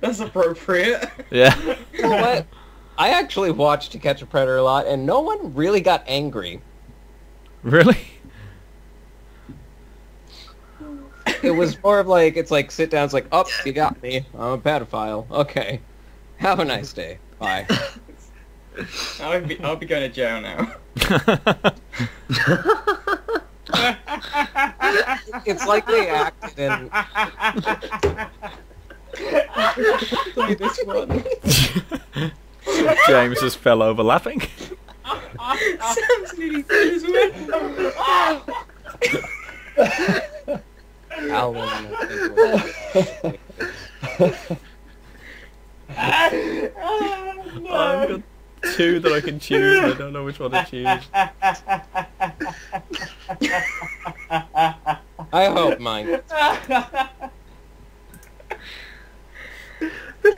That's appropriate. Yeah. You know what? I actually watched To Catch a Predator a lot, and no one really got angry. Really? It was more of like, it's like, sit down, it's like, oh, you got me. I'm a pedophile. Okay. Have a nice day. Bye. I'll be going to jail now. It's like they acted in... Play this one. James just fell over laughing. Sam's nearly through his window. I've got two that I can choose, but I don't know which one to choose. I hope mine. Good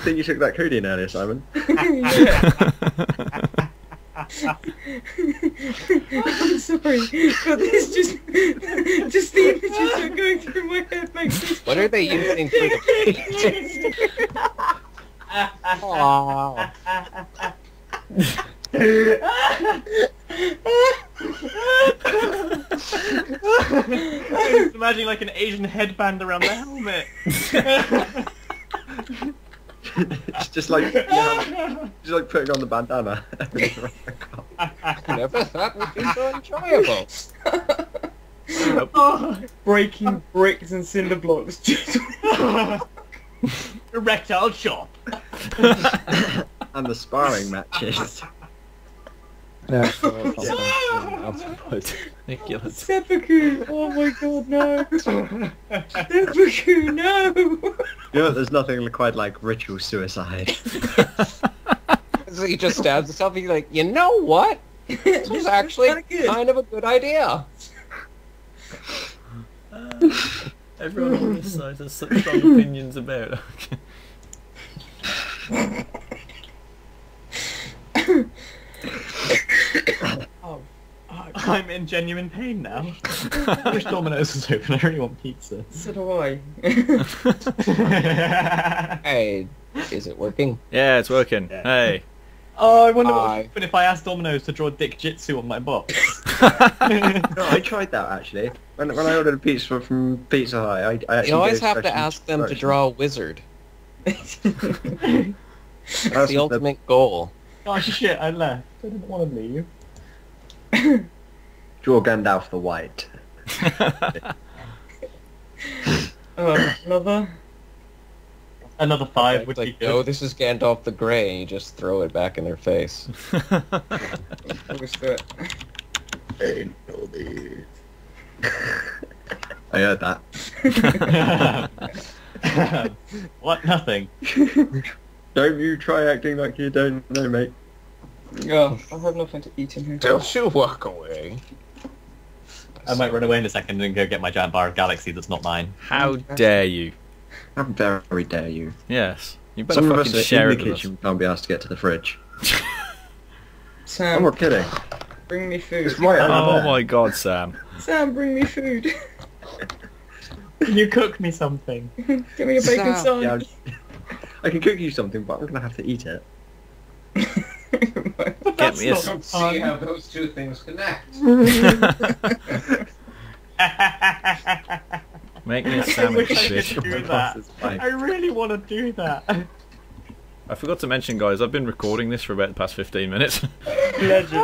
thing you took that codeine earlier, Simon. I'm sorry, but this just the images that are going through my head makes me... What are they using for the... Aww. Just imagine like an Asian headband around the helmet. It's just like, you know, just like putting on the bandana. I never thought would be so enjoyable. Breaking bricks and cinder blocks. Erectile chop. And the sparring matches. No, ridiculous. Seppuku! Oh my god, no! Seppuku, no! You know, there's nothing quite like ritual suicide. So he just stabs himself, he's like, you know what? This is actually kind of a good idea. Everyone on this side has such strong opinions about it. I'm in genuine pain now. I wish Domino's is open, I really want pizza. So do I. Hey, is it working? Yeah, it's working. Yeah. Hey. Oh, I wonder what would happen if I asked Domino's to draw dick jitsu on my box. No, I tried that actually. When I ordered a pizza from Pizza Hut, I actually... You always have to ask them to draw a wizard. That's the ultimate goal. Oh shit, I left. I didn't want to leave. Draw Gandalf the White. Another five would be good. Oh, this is Gandalf the Grey, and you just throw it back in their face. What's that? I heard that. What? Nothing. Don't you try acting like you don't know, mate. Oh, I have nothing to eat in here. Don't you walk away. I might run away in a second and go get my giant bar of galaxy that's not mine. How dare you. How very dare you. Yes. You better fucking share it with us. Some of us are in the kitchen, can't be asked to get to the fridge. Sam. I'm not kidding. Bring me food. It's right over there. My god, Sam. Sam, bring me food. Can you cook me something? Give me a bacon sandwich. Yeah, I can cook you something, but I'm gonna have to eat it. Get me a... See how those two things connect. Make me a sandwich. I really want to do that. I forgot to mention, guys, I've been recording this for about the past 15 minutes. Legend.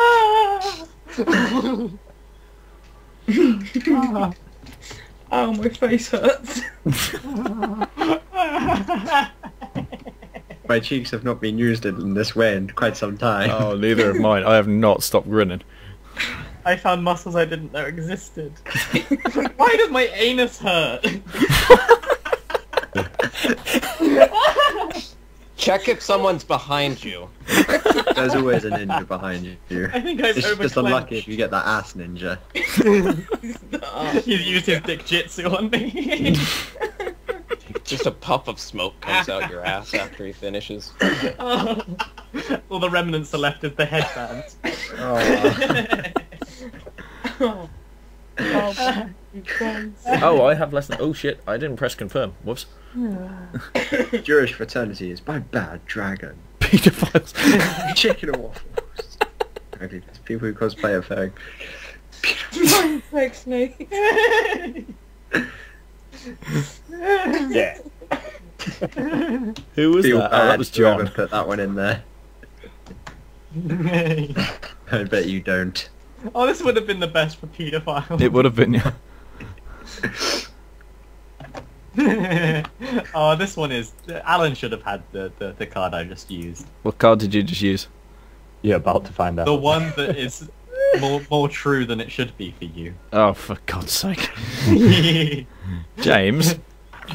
Oh, my face hurts. My cheeks have not been used in this way in quite some time. Oh, neither of mine. I have not stopped grinning. I found muscles I didn't know existed. Why does my anus hurt? Check if someone's behind you. There's always a ninja behind you. I think I've overclenched. It's just unlucky if you get that ass ninja. You used his dick jitsu on me. Just a puff of smoke comes out your ass after he finishes. Oh. All the remnants are left of the headband. Oh. Oh. Oh, I have less than. Oh shit! I didn't press confirm. Whoops. Jewish fraternity is by bad dragon. Pedophiles. Chicken and waffles. Okay, it's people who cosplay a fag. Thanks, Nick. Yeah. Who was that? Oh, that was John. Put that one in there. I bet you don't. Oh, this would have been the best for pedophiles. It would have been, yeah. Oh, this one is... Alan should have had the card I just used. What card did you just use? You're about to find out. The one that is more true than it should be for you. Oh, for God's sake. James.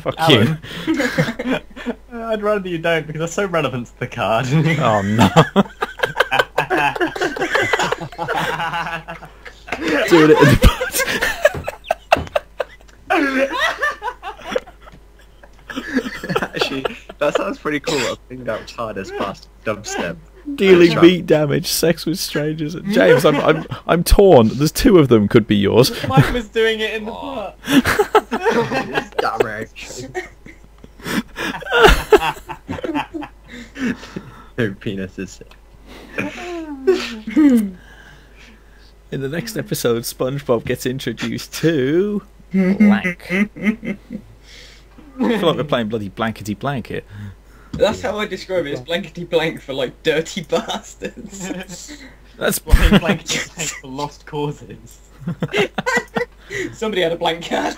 Fuck Alan. You. I'd rather you don't, because that's so relevant to the card. Oh, no. Doing it in the butt. Actually, that sounds pretty cool. I think that was hard as past dubstep. Dealing meat damage, sex with strangers. James, I'm torn. There's two of them. Could be yours. Mike was doing it in the butt. No penis is sick. In the next episode, SpongeBob gets introduced to blank. I feel like we're playing bloody blankety blank here. That's how I describe it. It's blankety blank for like dirty bastards. That's blankety blank for lost causes. Somebody had a blank card.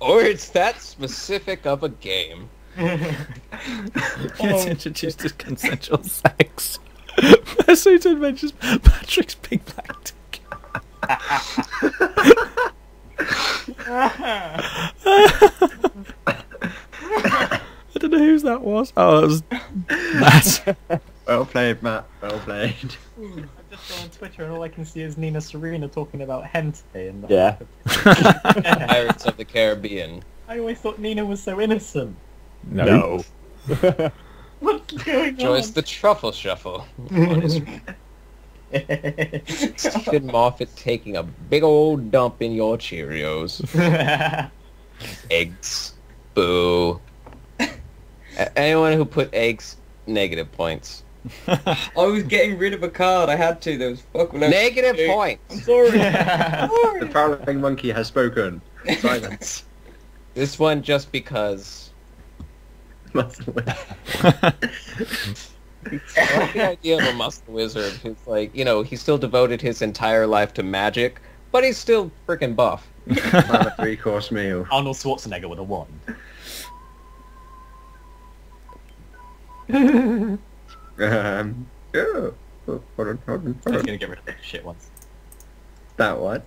Or it's that specific of a game. Gets introduced to consensual sex. Massato mentions Patrick's big black dick. I don't know whose that was. Oh, it was Matt. Well played, Matt. Well played. I've just gone on Twitter and all I can see is Nina Serena talking about hentai and yeah. Pirates of the Caribbean. I always thought Nina was so innocent. No. What's going Joyce on? The Truffle Shuffle. What is Stephen Moffat taking a big old dump in your Cheerios? Eggs. Boo. Anyone who put eggs, negative points. I was getting rid of a card. I had to. There was fuck when I negative was points. I'm sorry. The prowling monkey has spoken. Silence. This one just because. Muscle wizard. I like the idea of a muscle wizard who's like, you know, he still devoted his entire life to magic, but he's still freaking buff. A 3-course meal. Arnold Schwarzenegger with a wand. Yeah. Hold on. I'm just gonna get rid of that shit once. That one.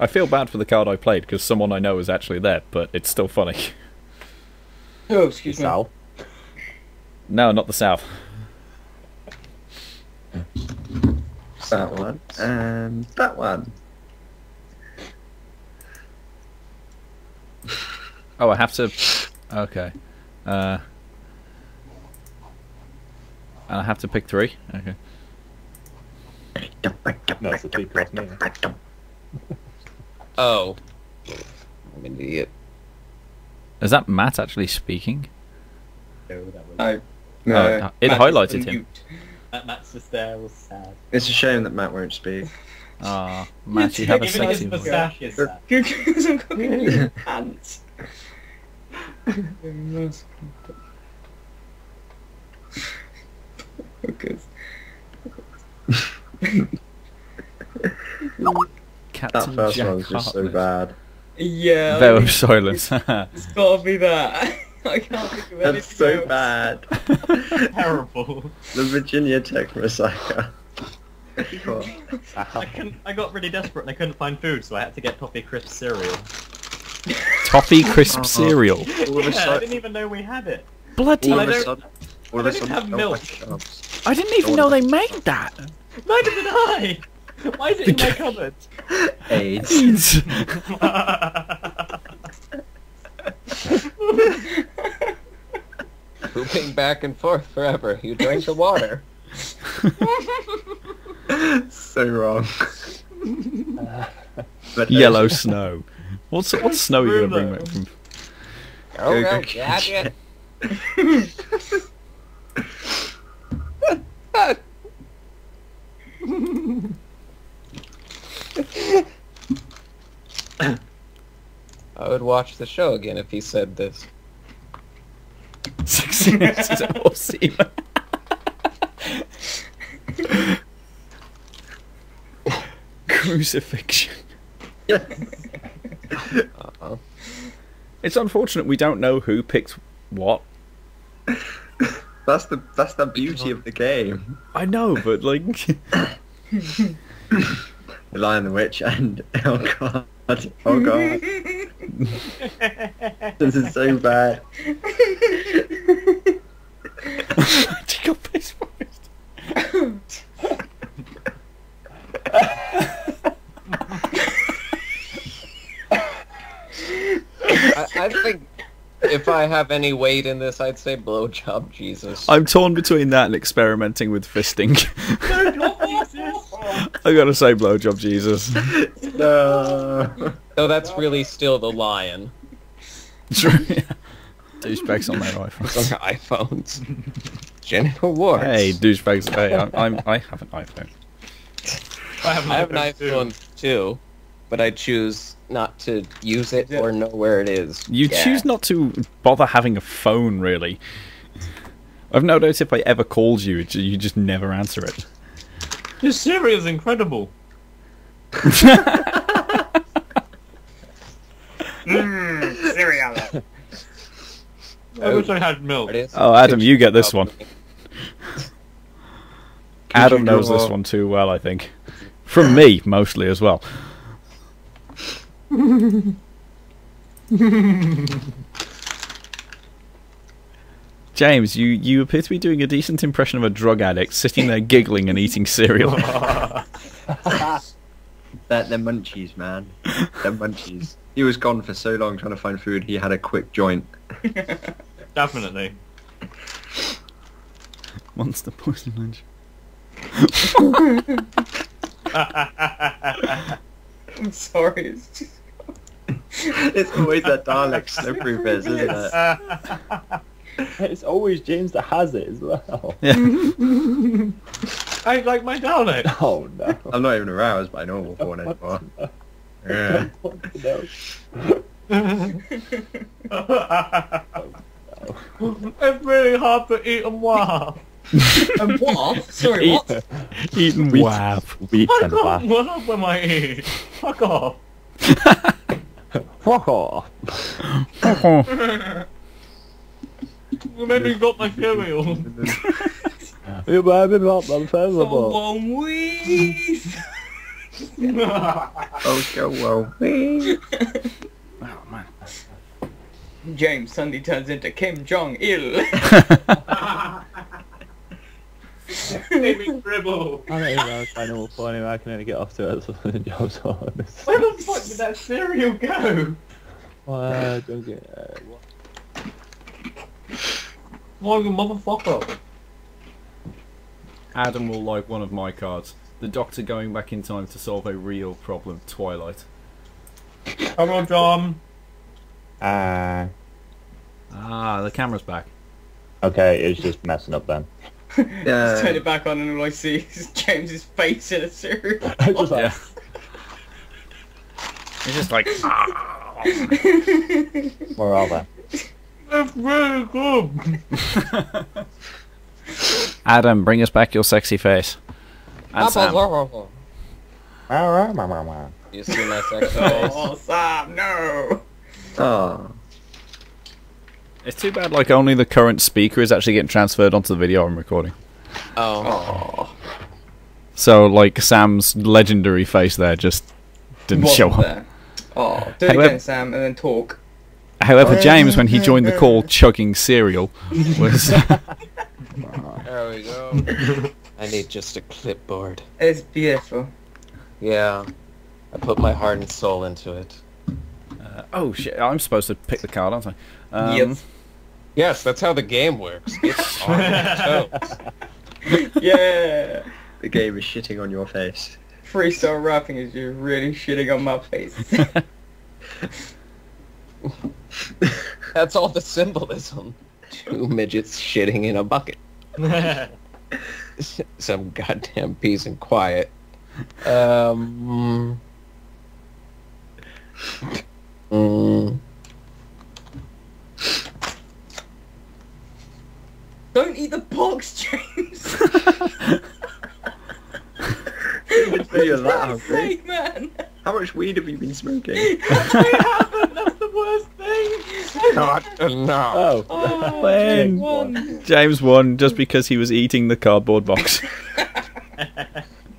I feel bad for the card I played because someone I know is actually there, but it's still funny. Oh, excuse me. South. No, not the South. That one and that one. Oh, I have to. Okay. And I have to pick three. Okay. No, it's a three-plus name. Oh, I'm an idiot. Is that Matt actually speaking? No, that was... No. It Matt highlighted him. Matt's just there, was sad. It's a shame that Matt won't speak. Ah, oh, Matt, you have a sexy voice. Because I'm cooking your pants. Captain that first Jack one was just so bad. Yeah. There was silence. It's gotta be that. I can't think of anything. That's so else. Bad. Terrible. The Virginia Tech massacre. I got really desperate and I couldn't find food, so I had to get toffee crisp cereal. Toffee crisp cereal? Yeah, I didn't even know we had it. Bloody I didn't have milk. I didn't even know they made that. Neither did I. Why is it in my cupboard? AIDS. Pooping back and forth forever. You drink the water. so wrong. Yellow snow. What snow are you gonna bring back from? Oh, gotcha. I would watch the show again if he said this. 6 minutes is awesome. Crucifixion. Uh-oh. It's unfortunate we don't know who picked what. That's the beauty of the game. I know, but like The Lion, the Witch, and oh god, this is so bad. I think if I have any weight in this, I'd say blowjob Jesus. I'm torn between that and experimenting with fisting. Blowjob Jesus! I gotta say blowjob Jesus. No. So that's really still the Lion. Douchebags on their iPhones. On iPhones. Genital warts. Hey, douchebags. Hey, I have an iPhone. I have an iPhone too, but I choose not to use it or know where it is. You choose not to bother having a phone, really. I've no doubt if I ever called you, you just never answer it. This series is incredible. Cereal. I wish I had milk. Oh, Adam, you get this one. Adam knows this one too well, I think. From me, mostly, as well. James, you appear to be doing a decent impression of a drug addict sitting there giggling and eating cereal. They're munchies, man. They're munchies. He was gone for so long trying to find food, he had a quick joint. Definitely. Monster poison lunch. I'm sorry, it's just... It's always that Dalek slippery bit, isn't it? It's always James that has it as well. Yeah. I like my Dalek! Oh no. I'm not even aroused by normal porn anymore. Yeah. It's really hard to eat and wah. And what? Sorry, what? Eat and wah. What am I eating? Fuck off. Fuck off. Fuck off. Maybe you got my cereal. You might be not unfavorable. Oh, go well. Oh, man. James suddenly turns into Kim Jong-il. Naming dribble. I don't even know if I know what point I can only get off to it. Where the fuck did that cereal go? Don't get... what? Oh, you motherfucker. Adam will like one of my cards. The Doctor going back in time to solve a real problem. Twilight. Come on, John. The camera's back. Okay, it's just messing up then. Just turn it back on and all I see is James's face in a suit. Yeah. It's just like... Where are they? That's really good. Adam, bring us back your sexy face. And Sam. You see my sexy face? Oh, Sam, no! Oh. It's too bad, like, only the current speaker is actually getting transferred onto the video I'm recording. Oh. So, like, Sam's legendary face there just didn't show up. Oh, do it again, Sam, and then talk. However, James, when he joined the call chugging cereal, was... There we go. I need just a clipboard. It's beautiful. Yeah. I put my heart and soul into it. Oh, shit. I'm supposed to pick the card, aren't I? Yes, that's how the game works. It's on your toes. Yeah. The game is shitting on your face. freestyle rapping is just really shitting on my face. That's all the symbolism. Two midgets shitting in a bucket. Some goddamn peace and quiet. Don't eat the box, James. That, how much weed have you been smoking? I haven't. That's the worst thing. Not enough. Oh, oh, James won. James won just because he was eating the cardboard box.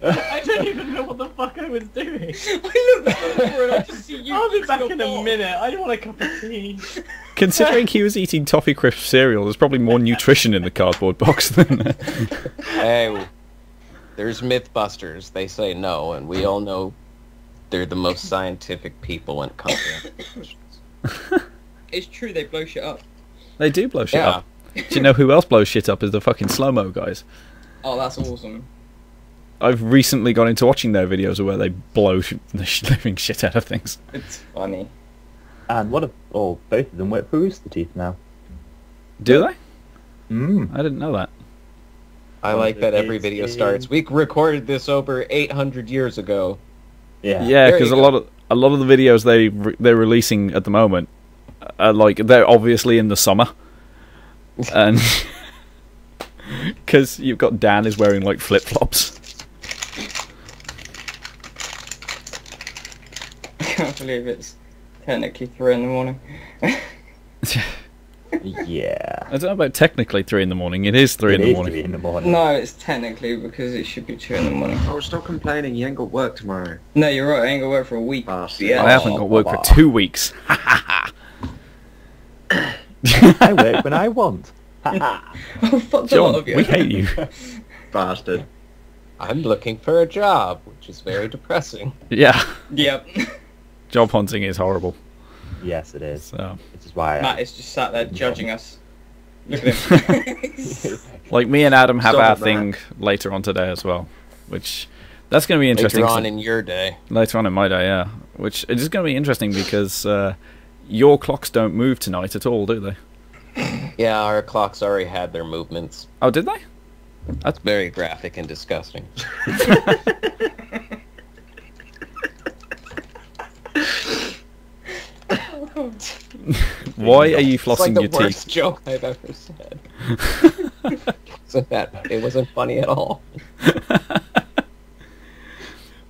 I don't even know what the fuck I was doing. I looked over and I just see you. I'll be back in a minute. I want a cup of tea. Considering he was eating toffee crisp cereal, there's probably more nutrition in the cardboard box than that. Hey. There's Mythbusters, they say no, and we all know they're the most scientific people when it comes to It's true, they blow shit up. They do blow shit up. Do you know who else blows shit up is the fucking slow-mo guys. Oh, that's awesome. I've recently got into watching their videos where they blow the living shit out of things. It's funny. And what if, oh, both of them work for Rooster Teeth now. Do they? I didn't know that. I like that every video starts. We recorded this over 800 years ago. Yeah, yeah, because a lot of the videos they're releasing at the moment, are like they're obviously in the summer, and because you've got Dan is wearing like flip flops. I can't believe it's technically 3 in the morning. Yeah. I don't know about technically 3 in the morning. It is 3 in the morning. 3 in the morning. No, it's technically because it should be 2 in the morning. Oh, stop complaining. You ain't got work tomorrow. No, you're right. I ain't got work for a week. Yeah. I haven't got work for 2 weeks. I work when I want. Oh, fuck the lot of you. We hate you. Bastard. I'm looking for a job, which is very depressing. Yeah. Yep. Job hunting is horrible. Yes, it is. So. Which is why Matt is just sat there judging us. Look at him. Like me and Adam have our thing later on today as well, which that's going to be interesting. Later on in your day. Later on in my day, yeah. Which it is going to be interesting because your clocks don't move tonight at all, do they? Yeah, our clocks already had their movements. Oh, did they? That's very graphic and disgusting. Why are you flossing your teeth? It's like the worst joke I've ever said. It wasn't funny at all.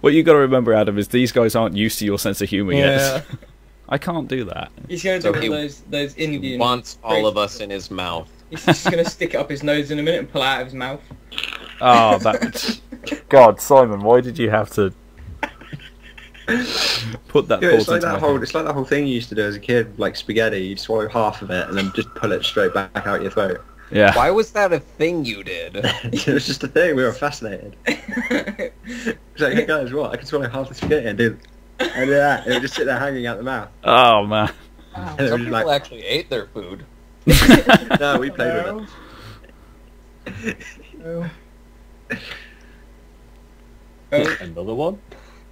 What you got to remember, Adam, is these guys aren't used to your sense of humour yet. I can't do that. He's going to do those Indian. He wants all of us in his mouth. He's just going to stick it up his nose in a minute and pull it out of his mouth. Oh, that. God, Simon, why did you have to? Put that it's like that whole thing you used to do as a kid, like spaghetti. You'd swallow half of it and then just pull it straight back out your throat. Yeah. Why was that a thing you did? It was just a thing. We were fascinated. It's like, hey guys, what? I can swallow half the spaghetti and do that. It would just sit there hanging out the mouth. Oh man! Wow. Some people like, actually ate their food. No, we played with it. No. Another one.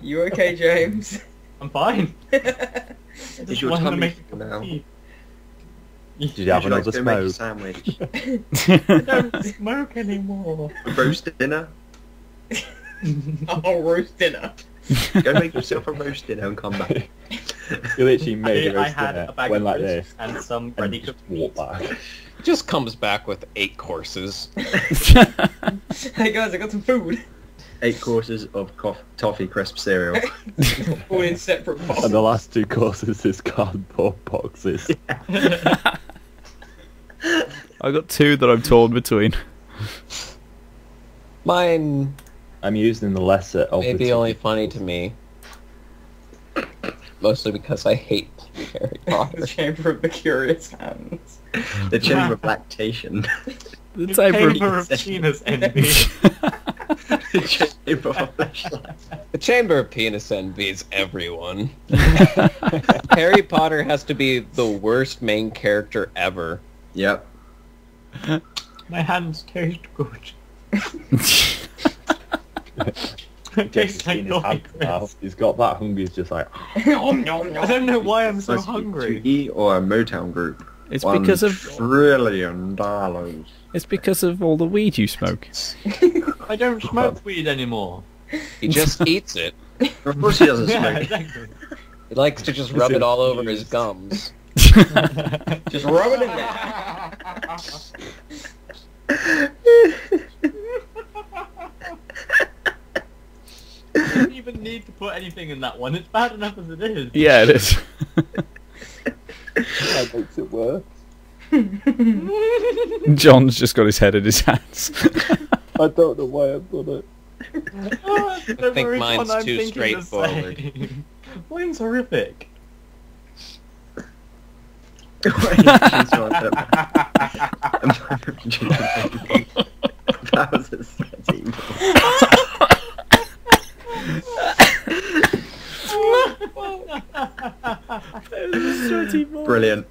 You okay, James? I'm fine. Is your tummy full now? Did you have another smoke? Sandwich? I don't smoke anymore. Roast dinner? Oh, roast dinner. Go make yourself a roast dinner and come back. You literally made a roast dinner, went like this, and some ready cooked meat. Just comes back with 8 courses. Hey guys, I got some food. 8 courses of toffee crisp cereal. All in separate boxes. And the last 2 courses is cardboard boxes. Yeah. I've got 2 that I'm torn between. Mine... I'm using the lesser of the two. Maybe only funny to me. Mostly because I hate Harry Potter. The Chamber of the Curious Hands. The Chamber of Lactation. The Chamber of Penis Envy. The Chamber of Flashlight. The Chamber of Penis envies everyone. Harry Potter has to be the worst main character ever. Yep. My hands taste good. Tastes like nothing. He's got that hungry, he's just like... I don't know why I'm so hungry. E or a Motown group. It's because of... $1 trillion. It's because of all the weed you smoke. I don't smoke weed anymore. He just eats it. Of course he doesn't smoke. Yeah, exactly. He likes to just rub it all over his gums. Just rub it again. You don't even need to put anything in that one. It's bad enough as it is. Yeah, it is. That makes it worse. John's just got his head in his hands. I don't know why I've done it. Oh, I think mine's too straightforward. Mine's horrific. That was a sweaty moment. Brilliant.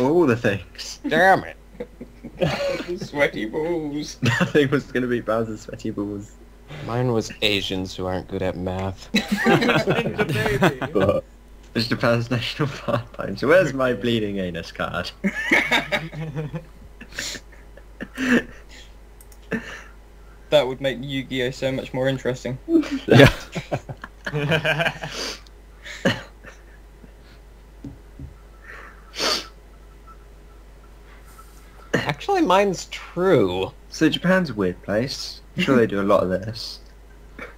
All the things. Damn it. Sweaty balls. Nothing was going to be Bowser's sweaty balls. Mine was Asians who aren't good at math. But it's Japan's national pastime. So where's my bleeding anus card? That would make Yu-Gi-Oh so much more interesting. Yeah. Actually, mine's true. So Japan's a weird place. I'm sure they do a lot of this.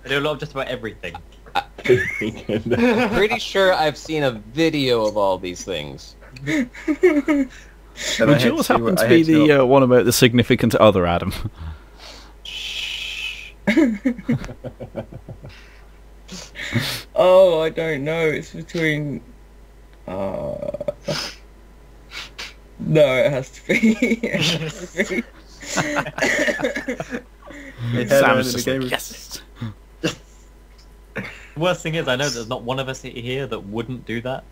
They do a lot of just about everything. I'm pretty sure I've seen a video of all these things. Would yours happen to be the one about the significant other, Adam? Shh. Oh, I don't know. It's between... No, it has to be. Yes. The worst thing is, I know there's not one of us here that wouldn't do that.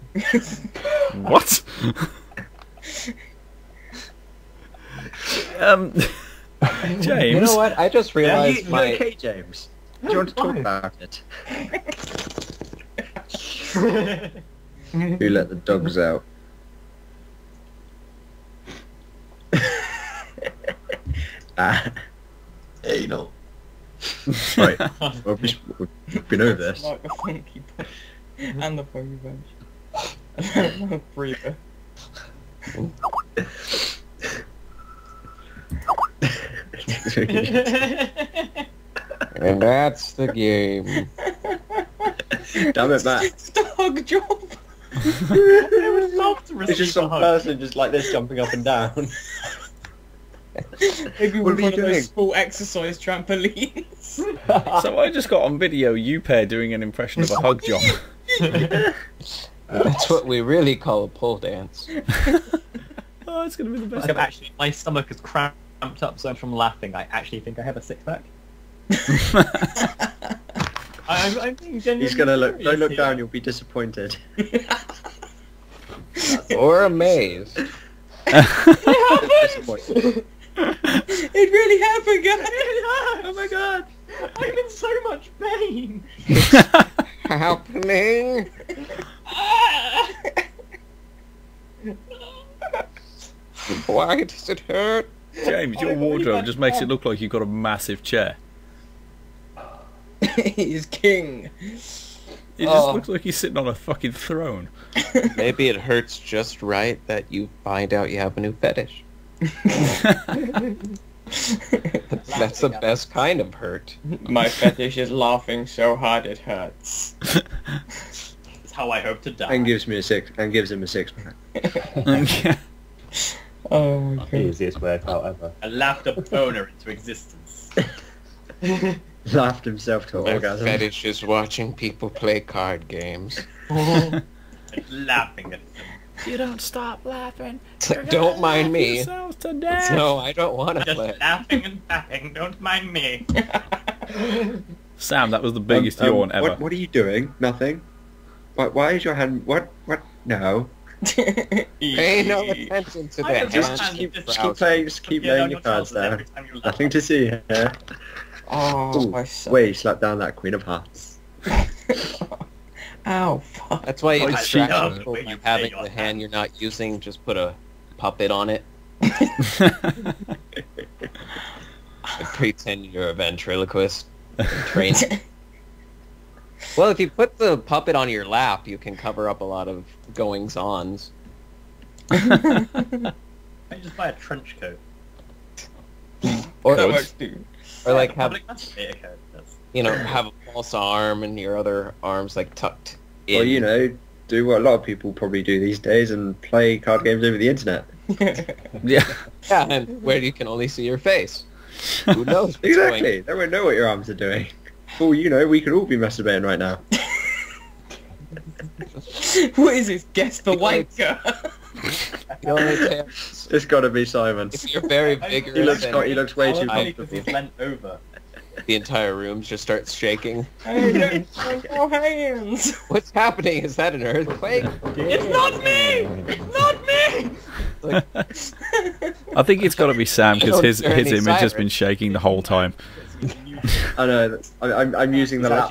What? James. You know what? I just realized my... Okay, James. Do you want to talk about it? Who let the dogs out? Anal. Right, we've been over this. Like the funky punch. And the funky punch. And the breather. And that's the game. Damn it, Matt. It's the hug job. It was love to receive. It's just some person just like this jumping up and down. Maybe we're one of those full exercise trampolines. So I just got on video you pair doing an impression of a hug job. That's what we really call a pole dance. Oh, it's going to be the best. Actually, my stomach is cramped up, so from laughing, I actually think I have a six-pack. I'm being genuinely. He's going to look. Don't look here. Down. You'll be disappointed. Or amazed. It happened. It really happened, guys! Oh my god! I'm in so much pain! Happening! Why does it hurt? James, your wardrobe just makes it look like you've got a massive chair. He's king! It just looks like he's sitting on a fucking throne. Maybe it hurts just right that you find out you have a new fetish. That's the best kind of hurt. My fetish is laughing so hard it hurts. That's how I hope to die. And gives me a six. And gives him a six-pack. Oh my god! The easiest workout ever. I laughed a boner into existence. Laughed himself to orgasm. My fetish is watching people play card games. And laughing at them. You don't stop laughing. Don't mind me. No, I don't want to play. Just laughing and laughing. Don't mind me. Sam, that was the biggest yawn ever. What are you doing? Nothing. Why is your hand? What? What? No. Pay no attention to that. Just keep laying your cards there. Nothing to see here. Oh, my son. Wait, you slapped down that Queen of Hearts. Ow, fuck. That's why you distract people by having the hand you're not using, just put a puppet on it. Pretend you're a ventriloquist. Well, if you put the puppet on your lap, you can cover up a lot of goings-ons. I just buy a trench coat. Or, like have, you know, have a false arm and your other arm's like tucked in. Or, you know, do what a lot of people probably do these days and play card games over the internet. Yeah. Yeah, and where you can only see your face. Who knows? Exactly. They won't know what your arms are doing. Well, you know, we could all be masturbating right now. What is this? Guess the white girl. It's gotta be Simon. If you're very vigorous, he looks way too comfortable. He's bent over. The entire room just starts shaking. Hands. What's happening? Is that an earthquake? It's not me! It's not me! I think it's got to be Sam because his image has been shaking the whole time. I know. I'm using the laptop.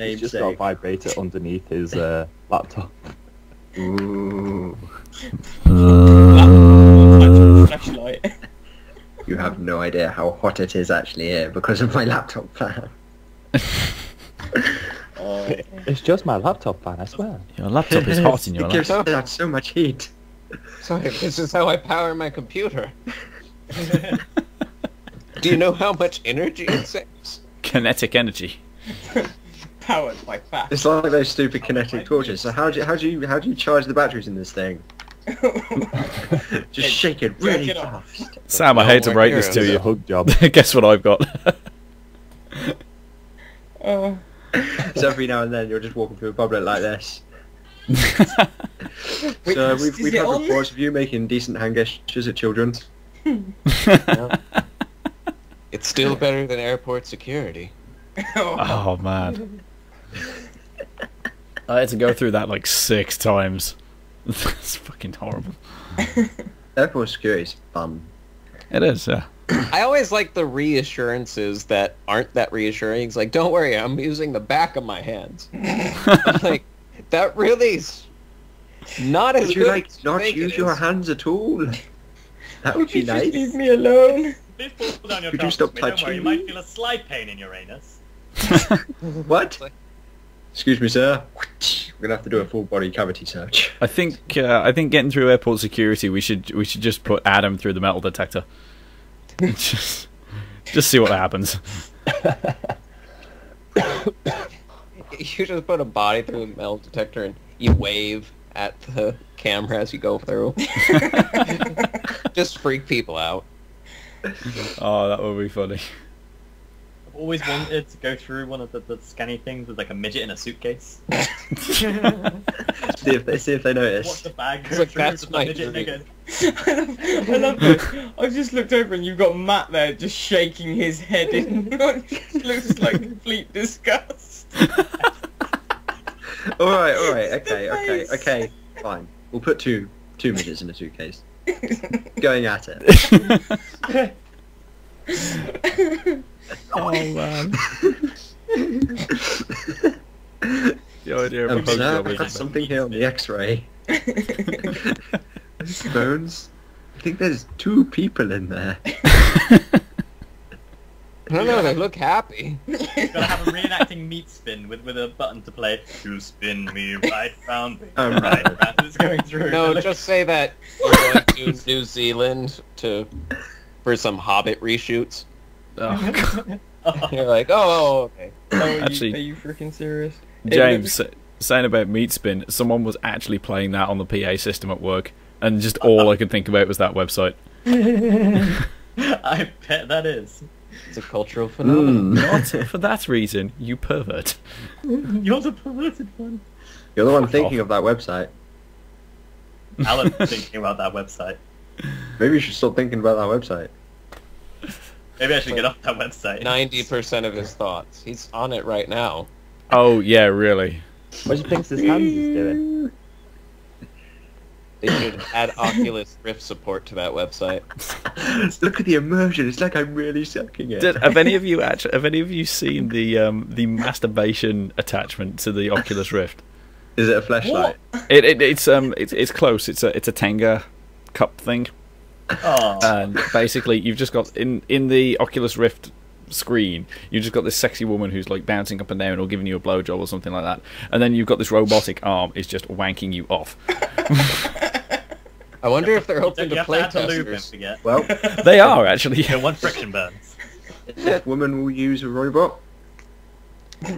He's just got a vibrator underneath his laptop. Ooh. Flashlight. You have no idea how hot it is actually here because of my laptop fan. It's just my laptop fan, I swear. Your laptop is hot in your life. It gives out so much heat. Sorry, this is how I power my computer. Do you know how much energy it saves? Kinetic energy. Powered by fat. It's like those stupid kinetic torches. So how do you charge the batteries in this thing? Just shake it really fast. Sam, I hate to break this to you. Hook job. Guess what I've got. So every now and then you're just walking through a public like this. So we've had reports of you making decent hand gestures at children. Yeah. It's still better than airport security. Oh, man. I had to go through that like 6 times. That's fucking horrible. Airport security is fun. It is, yeah. I always like the reassurances that aren't that reassuring. It's like, don't worry, I'm using the back of my hands. Like, that really is not as good. Would you like not use your hands at all? That would be nice. Leave me alone. Could you stop touching me? You might feel a slight pain in your anus. What? Excuse me, sir. We're gonna have to do a full body cavity search. I think getting through airport security, we should just put Adam through the metal detector. just see what happens. You just put a body through a metal detector and you wave at the camera as you go through. Just freak people out. Oh, that would be funny. I've always wanted to go through one of the scanny things with like a midget in a suitcase. see if they notice. What's the bag? Like, that's my midget nigga. I love it. I've just looked over and you've got Matt there just shaking his head in what looks like complete disgust. Alright, okay, fine. We'll put two midgets in a suitcase. Going at it. Oh man. The idea of I've got something here on the x-ray. Bones? I think there's 2 people in there. No, they look happy. You've got to have a reenacting meat spin with a button to play. You spin me right round. Right round. It's going through. No, just say that we're going to New Zealand for some Hobbit reshoots. Oh, God. You're like, oh, okay. Actually, are you freaking serious? James, saying about meat spin, someone was actually playing that on the PA system at work, and just all I could think about was that website. I bet that is. It's a cultural phenomenon. Not for that reason, you pervert. You're the perverted one. You're the one thinking of that website. Alan's thinking about that website. Maybe you should stop thinking about that website. Maybe I should get off that website. 90% of his thoughts. He's on it right now. Oh, yeah, really. What do you think his hands is doing? They should add Oculus Rift support to that website. Look at the immersion. It's like I'm really sucking it. Have any of you seen the masturbation attachment to the Oculus Rift? Is it a flashlight? It's close. It's a Tenga cup thing. Oh. And basically, you've just got in the Oculus Rift screen, you've just got this sexy woman who's like bouncing up and down or giving you a blowjob or something like that, and then you've got this robotic arm is just wanking you off. I wonder if they're hoping to play testers. Well, they are actually. Yeah, one friction burn. That woman will use a robot.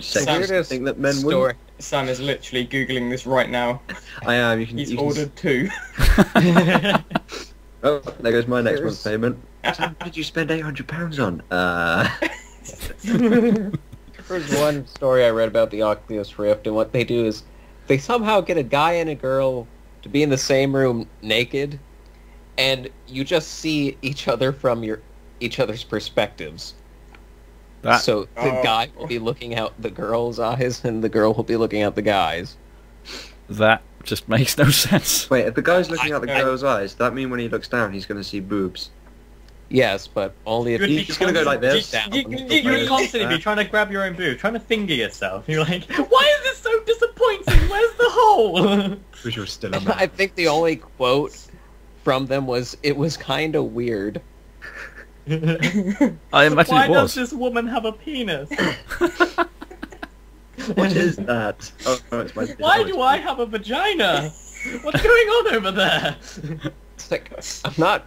Sam's think that men would. Sam is literally googling this right now. I am. He's ordered two. Oh, there goes my next month's payment. What did you spend £800 on? There was one story I read about the Oculus Rift, and what they do is they somehow get a guy and a girl to be in the same room naked, and you just see each other from each other's perspectives. So the guy will be looking out the girl's eyes, and the girl will be looking out the guy's. That just makes no sense. Wait, if the guy's looking out the girl's eyes, does that mean when he looks down he's going to see boobs? Yes, but only if he's just going to go like this. You would constantly be trying to grab your own boob, trying to finger yourself. You're like, why is this so disappointing? Where's the hole? Which was still amazing. I think the only quote from them was, "It was kind of weird." I imagine it was. Why does this woman have a penis? What is that? Oh, it's my penis. Why do I have a vagina? What's going on over there? It's like, I'm not...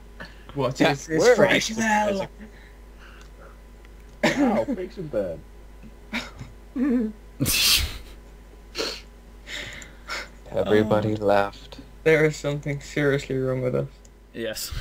What is this fresh smell? Wow, friction burn. Everybody laughed. There is something seriously wrong with us. Yes.